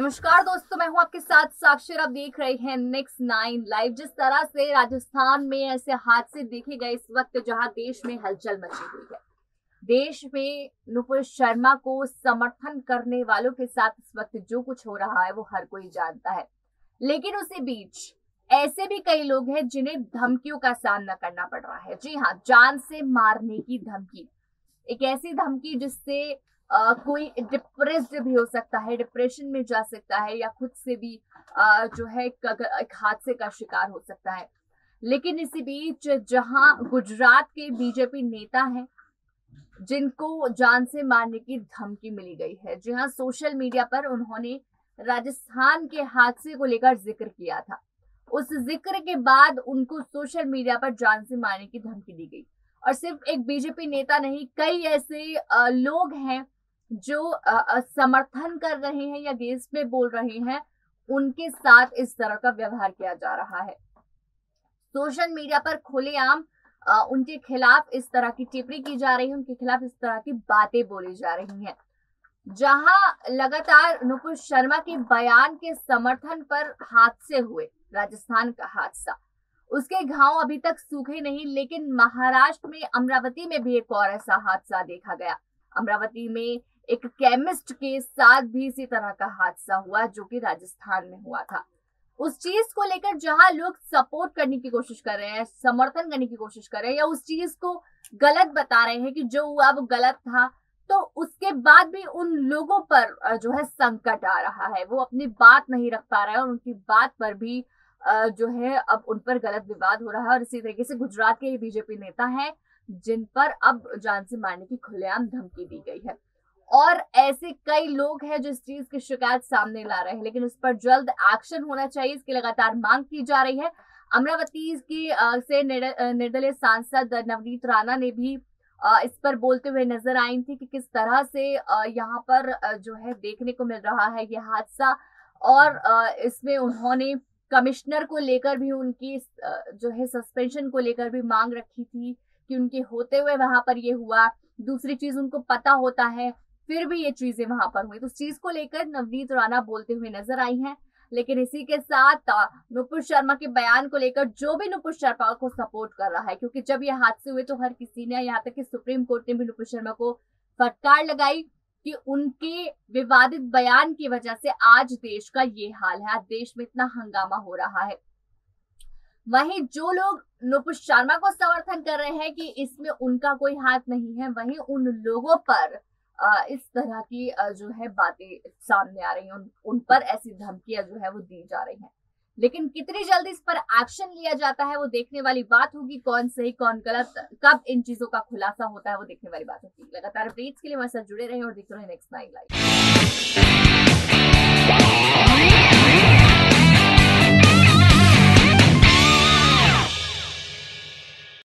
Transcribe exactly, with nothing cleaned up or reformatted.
नमस्कार दोस्तों, मैं हूं आपके साथ साक्षर। आप देख रहे हैं नेक्स्ट नाइन लाइव। जिस तरह से राजस्थान में ऐसे हादसे देखे गए इस वक्त, जहां देश में हलचल मची हुई है, देश में नुपुर शर्मा को समर्थन करने वालों के साथ इस वक्त जो कुछ हो रहा है वो हर कोई जानता है। लेकिन उसी बीच ऐसे भी कई लोग हैं जिन्हें धमकियों का सामना करना पड़ रहा है। जी हाँ, जान से मारने की धमकी, एक ऐसी धमकी जिससे Uh, कोई डिप्रेस्ड भी हो सकता है, डिप्रेशन में जा सकता है या खुद से भी uh, जो है एक हादसे का शिकार हो सकता है। लेकिन इसी बीच जहां गुजरात के बीजेपी नेता हैं जिनको जान से मारने की धमकी मिली गई है, जी हाँ, सोशल मीडिया पर उन्होंने राजस्थान के हादसे को लेकर जिक्र किया था। उस जिक्र के बाद उनको सोशल मीडिया पर जान से मारने की धमकी दी गई। और सिर्फ एक बीजेपी नेता नहीं, कई ऐसे uh, लोग हैं जो समर्थन कर रहे हैं या गेस में बोल रहे हैं, उनके साथ इस तरह का व्यवहार किया जा रहा है। सोशल मीडिया पर खुलेआम उनके खिलाफ इस तरह की टिप्पणी की जा रही है, उनके खिलाफ इस तरह की बातें बोली जा रही हैं। जहां लगातार नुपुर शर्मा के बयान के समर्थन पर हादसे हुए, राजस्थान का हादसा, उसके घाव अभी तक सूखे नहीं। लेकिन महाराष्ट्र में अमरावती में भी एक और ऐसा हादसा देखा गया। अमरावती में एक केमिस्ट के साथ भी इसी तरह का हादसा हुआ जो कि राजस्थान में हुआ था। उस चीज को लेकर जहां लोग सपोर्ट करने की कोशिश कर रहे हैं, समर्थन करने की कोशिश कर रहे हैं या उस चीज को गलत बता रहे हैं कि जो हुआ वो गलत था, तो उसके बाद भी उन लोगों पर जो है संकट आ रहा है। वो अपनी बात नहीं रख पा रहे हैं और उनकी बात पर भी जो है अब उन पर गलत विवाद हो रहा है। और इसी तरीके से गुजरात के बीजेपी नेता है जिन पर अब जान से मारने की खुलेआम धमकी दी गई है। और ऐसे कई लोग हैं जो इस चीज की शिकायत सामने ला रहे हैं, लेकिन उस पर जल्द एक्शन होना चाहिए, इसकी लगातार मांग की जा रही है। अमरावती की से निर्दलीय सांसद नवनीत राणा ने भी इस पर बोलते हुए नजर आई थी कि किस तरह से यहाँ पर जो है देखने को मिल रहा है ये हादसा। और इसमें उन्होंने कमिश्नर को लेकर भी, उनकी जो है सस्पेंशन को लेकर भी मांग रखी थी कि उनके होते हुए वहां पर ये हुआ। दूसरी चीज, उनको पता होता है फिर भी ये चीजें वहां पर हुई। तो उस चीज को लेकर नवनीत राणा बोलते हुए नजर आई हैं। लेकिन इसी के साथ नुपुर शर्मा के बयान को लेकर जो भी नुपुर शर्मा को सपोर्ट कर रहा है, क्योंकि जब ये हादसे हुए तो हर किसी ने, यहाँ तक कि सुप्रीम कोर्ट ने भी नुपुर शर्मा को फटकार लगाई कि उनके विवादित बयान की वजह से आज देश का ये हाल है, आज देश में इतना हंगामा हो रहा है। वहीं जो लोग नुपुर शर्मा को समर्थन कर रहे हैं कि इसमें उनका कोई हाथ नहीं है, वहीं उन लोगों पर इस तरह की जो है बातें सामने आ रही हैं, उन पर ऐसी धमकियां जो है वो दी जा रही हैं। लेकिन कितनी जल्दी इस पर एक्शन लिया जाता है वो देखने वाली बात होगी। कौन सही कौन गलत, कब इन चीजों का खुलासा होता है वो देखने वाली बात होगी। लगातार अपडेट्स के लिए हमारे साथ जुड़े रहे और देखते रहे नेक्स्ट नाइन लाइफ।